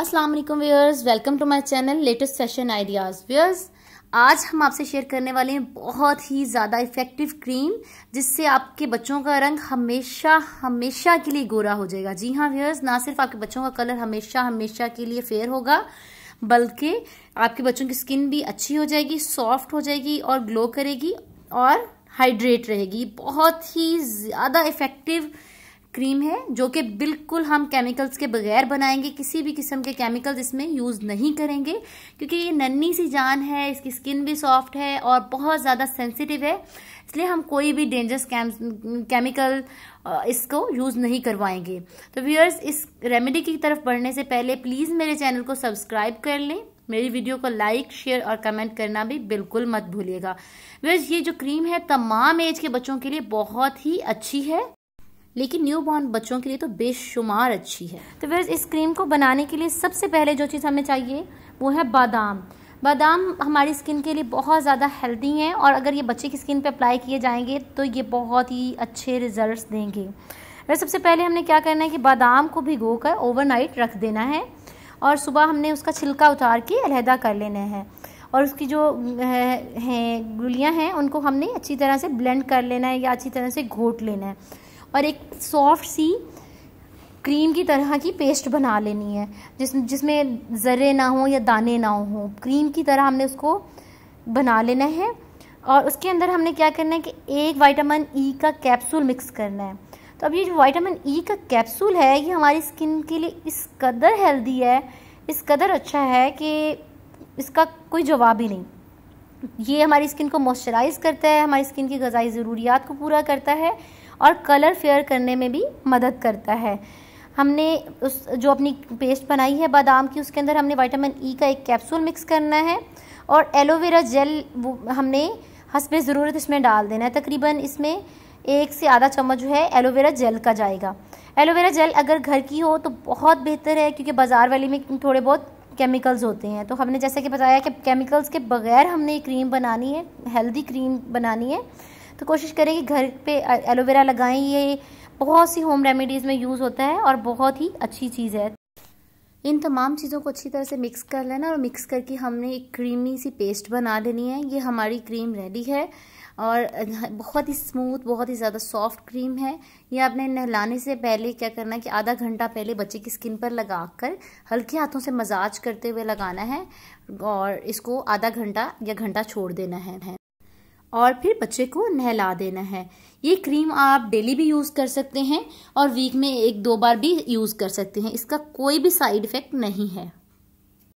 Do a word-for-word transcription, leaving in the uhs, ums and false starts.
अस्सलाम वालेकुम viewers, welcome to my channel latest fashion ideas. Viewers, आज हम आपसे शेयर करने वाले हैं बहुत ही ज़्यादा इफ़ेक्टिव क्रीम जिससे आपके बच्चों का रंग हमेशा हमेशा के लिए गोरा हो जाएगा। जी हाँ व्यूअर्स, ना सिर्फ आपके बच्चों का कलर हमेशा हमेशा के लिए फेयर होगा बल्कि आपके बच्चों की स्किन भी अच्छी हो जाएगी, सॉफ्ट हो जाएगी और ग्लो करेगी और हाइड्रेट रहेगी। बहुत ही ज़्यादा इफ़ेक्टिव क्रीम है जो कि बिल्कुल हम केमिकल्स के बगैर बनाएंगे, किसी भी किस्म के केमिकल्स इसमें यूज़ नहीं करेंगे क्योंकि ये नन्ही सी जान है, इसकी स्किन भी सॉफ्ट है और बहुत ज़्यादा सेंसिटिव है, इसलिए हम कोई भी डेंजरस केमिकल इसको यूज़ नहीं करवाएंगे। तो व्यूअर्स, इस रेमेडी की तरफ बढ़ने से पहले प्लीज़ मेरे चैनल को सब्सक्राइब कर लें, मेरी वीडियो को लाइक शेयर और कमेंट करना भी बिल्कुल मत भूलिएगा। व्यूअर्स, ये जो क्रीम है तमाम एज के बच्चों के लिए बहुत ही अच्छी है, लेकिन न्यू बॉर्न बच्चों के लिए तो बेशुमार अच्छी है। तो व्यूअर्स, इस क्रीम को बनाने के लिए सबसे पहले जो चीज़ हमें चाहिए वो है बादाम। बादाम हमारी स्किन के लिए बहुत ज़्यादा हेल्दी हैं और अगर ये बच्चे की स्किन पे अप्लाई किए जाएंगे तो ये बहुत ही अच्छे रिजल्ट्स देंगे। व्यूअर्स, सबसे पहले हमने क्या करना है कि बादाम को भिगो कर ओवरनाइट रख देना है और सुबह हमने उसका छिलका उतार के अलहदा कर लेना है और उसकी जो हैं गुलियाँ हैं उनको हमने अच्छी तरह से ब्लेंड कर लेना है या अच्छी तरह से घोट लेना है और एक सॉफ्ट सी क्रीम की तरह की पेस्ट बना लेनी है जिस जिसमें ज़र्रे ना हो या दाने ना हो, क्रीम की तरह हमने उसको बना लेना है। और उसके अंदर हमने क्या करना है कि एक विटामिन ई का कैप्सूल मिक्स करना है। तो अब ये जो विटामिन ई का कैप्सूल है ये हमारी स्किन के लिए इस कदर हेल्दी है, इस कदर अच्छा है कि इसका कोई जवाब ही नहीं। ये हमारी स्किन को मॉइस्चराइज़ करता है, हमारी स्किन की ग़िज़ाई ज़रूरियात को पूरा करता है और कलर फेयर करने में भी मदद करता है। हमने उस जो अपनी पेस्ट बनाई है बादाम की, उसके अंदर हमने विटामिन ई का एक कैप्सूल मिक्स करना है और एलोवेरा जेल वो हमने हस्बे ज़रूरत इसमें डाल देना है। तकरीबन इसमें एक से आधा चम्मच जो है एलोवेरा जेल का जाएगा। एलोवेरा जेल अगर घर की हो तो बहुत बेहतर है क्योंकि बाज़ार वाली में थोड़े बहुत केमिकल्स होते हैं। तो हमने जैसे कि बताया कि केमिकल्स के बगैर हमने ये क्रीम बनानी है, हेल्दी क्रीम बनानी है, तो कोशिश करें कि घर पे एलोवेरा लगाएं। ये बहुत सी होम रेमेडीज़ में यूज़ होता है और बहुत ही अच्छी चीज़ है। इन तमाम चीज़ों को अच्छी तरह से मिक्स कर लेना और मिक्स करके हमने एक क्रीमी सी पेस्ट बना लेनी है। ये हमारी क्रीम रेडी है और बहुत ही स्मूथ, बहुत ही ज़्यादा सॉफ्ट क्रीम है। ये आपने नहलाने से पहले क्या करना है कि आधा घंटा पहले बच्चे की स्किन पर लगा कर हल्के हाथों से मसाज करते हुए लगाना है और इसको आधा घंटा या घंटा छोड़ देना है और फिर बच्चे को नहला देना है। ये क्रीम आप डेली भी यूज़ कर सकते हैं और वीक में एक दो बार भी यूज़ कर सकते हैं, इसका कोई भी साइड इफ़ेक्ट नहीं है।